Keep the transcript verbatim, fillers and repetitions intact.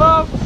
above.